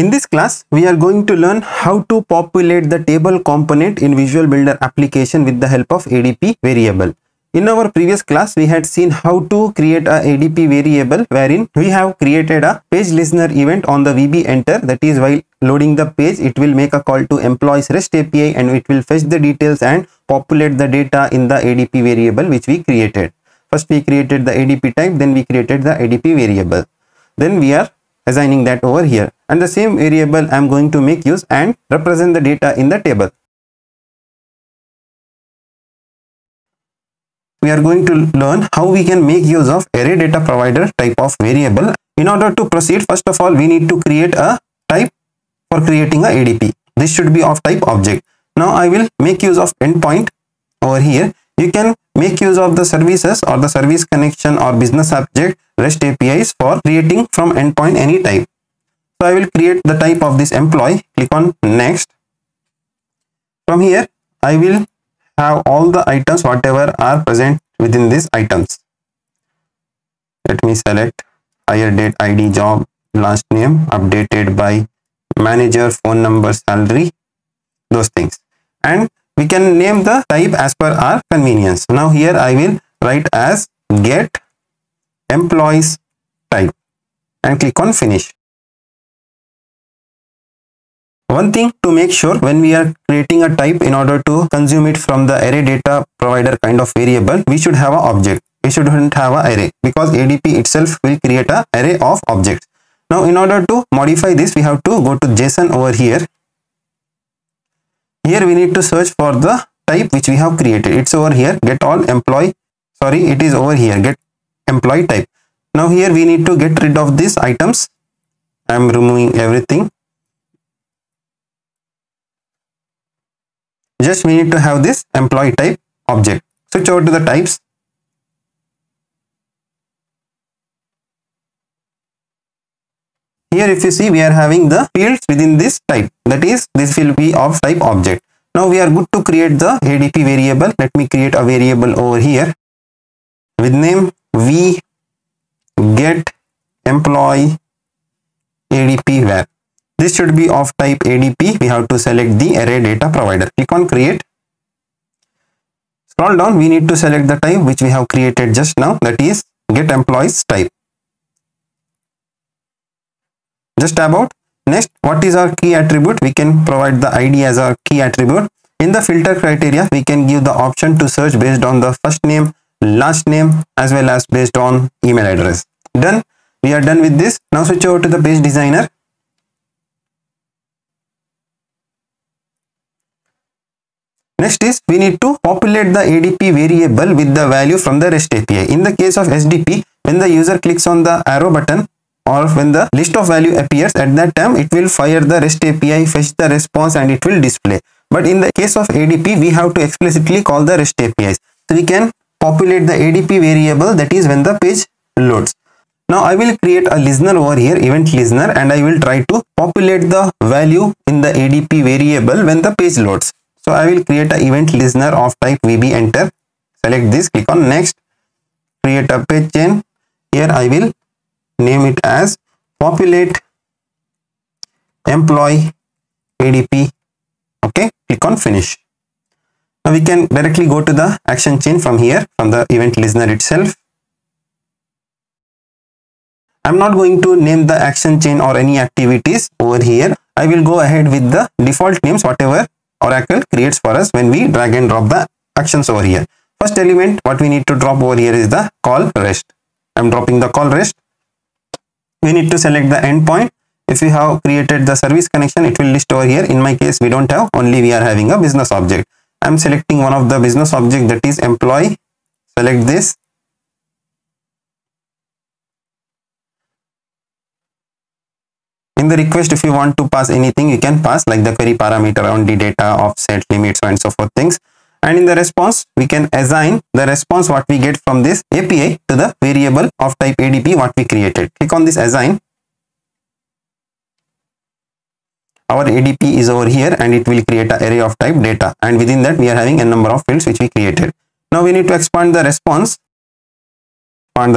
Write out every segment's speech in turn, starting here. In this class, we are going to learn how to populate the table component in Visual Builder application with the help of ADP variable. In our previous class, we had seen how to create a ADP variable wherein we have created a page listener event on the VB enter, that is, while loading the page, it will make a call to employees REST API and it will fetch the details and populate the data in the ADP variable which we created. First, we created the ADP type, then we created the ADP variable. Then we are assigning that over here, and the same variable I am going to make use and represent the data in the table. We are going to learn how we can make use of array data provider type of variable. In order to proceed, first of all, we need to create a type for creating a ADP. This should be of type object. Now I will make use of endpoint over here. You can make use of the services or the service connection or business object REST APIs for creating from endpoint any type. So I will create the type of this employee. Click on next. From here, I will have all the items whatever are present within these items. Let me select hire date, ID, job, last name, updated by manager, phone number, salary, those things. And we can name the type as per our convenience. Now here I will write as get employees type and click on finish. One thing to make sure when we are creating a type, in order to consume it from the array data provider kind of variable, we should have an object. We shouldn't have an array, because ADP itself will create an array of objects. Now in order to modify this, we have to go to JSON over here. Here we need to search for the type which we have created. It's over here, get employee type. Now here we need to get rid of these items. I am removing everything. Just we need to have this employee type object. Switch over to the types. Here if you see, we are having the fields within this type, that is, this will be of type object. Now we are good to create the ADP variable. Let me create a variable over here with name v get employee ADP var. This should be of type ADP. We have to select the array data provider. Click on create. Scroll down, we need to select the type which we have created just now, that is get employees type. Just about. Next, what is our key attribute? We can provide the ID as our key attribute. In the filter criteria, we can give the option to search based on the first name, last name, as well as based on email address. Done. We are done with this. Now switch over to the page designer. Next is, we need to populate the ADP variable with the value from the REST API. In the case of SDP, when the user clicks on the arrow button, or when the list of value appears, at that time it will fire the REST API, fetch the response and it will display. But in the case of ADP, we have to explicitly call the REST APIs. So we can populate the ADP variable, that is when the page loads. Now I will create a listener over here, event listener, and I will try to populate the value in the ADP variable when the page loads. So I will create an event listener of type VB enter. Select this, click on next, create a page chain. Here I will name it as populate employee ADP. Okay, click on finish. Now we can directly go to the action chain from here, from the event listener itself. I'm not going to name the action chain or any activities over here. I will go ahead with the default names whatever Oracle creates for us when we drag and drop the actions over here. First element what we need to drop over here is the call REST. I'm dropping the call REST. We need to select the endpoint. If you have created the service connection, it will list over here. In my case, we don't have, only we are having a business object. I'm selecting one of the business object, that is employee. Select this. In the request, if you want to pass anything, you can pass, like the query parameter, only data, offset, limits, so and so forth things. And in the response, we can assign the response what we get from this API to the variable of type ADP what we created. Click on this assign. Our ADP is over here and it will create an array of type data, and within that we are having a number of fields which we created. Now we need to expand the response, expand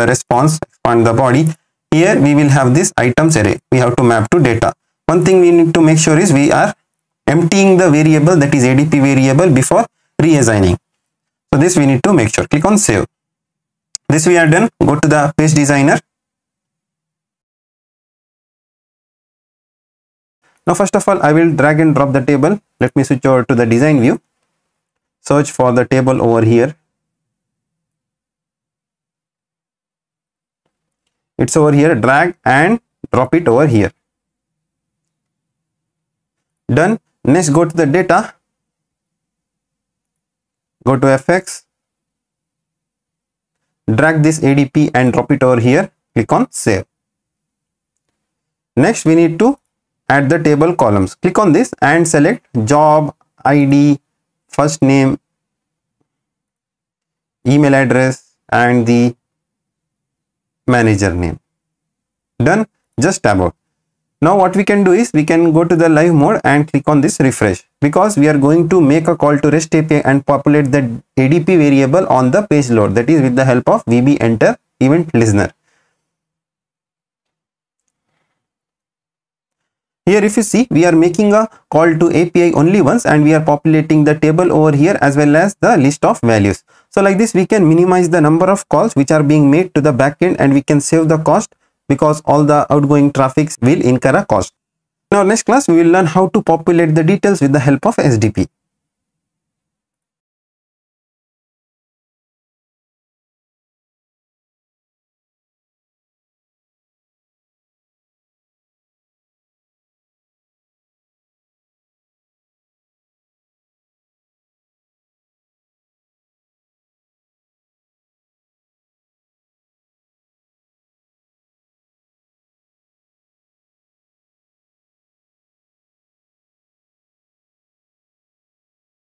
the body. Here we will have this items array. We have to map to data. one thing we need to make sure is we are emptying the variable, that is ADP variable, before reassigning. So this we need to make sure. Click on save. This we are done. Go to the page designer. Now first of all I will drag and drop the table. Let me switch over to the design view. Search for the table over here. It's over here. Drag and drop it over here. Done. Next go to the data. Go to FX. Drag this ADP and drop it over here. Click on save. Next we need to add the table columns. Click on this and select job, ID, first name, email address and the manager name. Done. Just tab out. Now what we can do is we can go to the live mode and click on this refresh, because we are going to make a call to REST API and populate the ADP variable on the page load, that is with the help of VB enter event listener. Here if you see, we are making a call to API only once and we are populating the table over here as well as the list of values. So like this we can minimize the number of calls which are being made to the backend, and we can save the cost because all the outgoing traffic will incur a cost. Now next class we will learn how to populate the details with the help of SDP.